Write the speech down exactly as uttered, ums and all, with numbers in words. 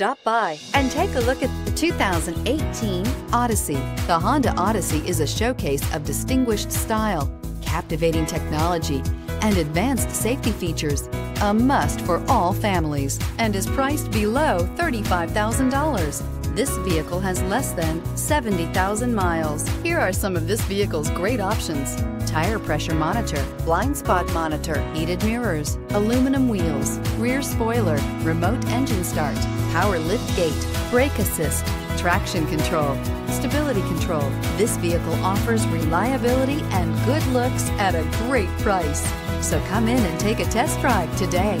Stop by and take a look at the two thousand eighteen Odyssey. The Honda Odyssey is a showcase of distinguished style, captivating technology, and advanced safety features, a must for all families, and is priced below thirty-five thousand dollars. This vehicle has less than seventy thousand miles. Here are some of this vehicle's great options: tire pressure monitor, blind spot monitor, heated mirrors, aluminum wheels, rear spoiler, remote engine start, power lift gate, brake assist, traction control, stability control. This vehicle offers reliability and good looks at a great price. So come in and take a test drive today.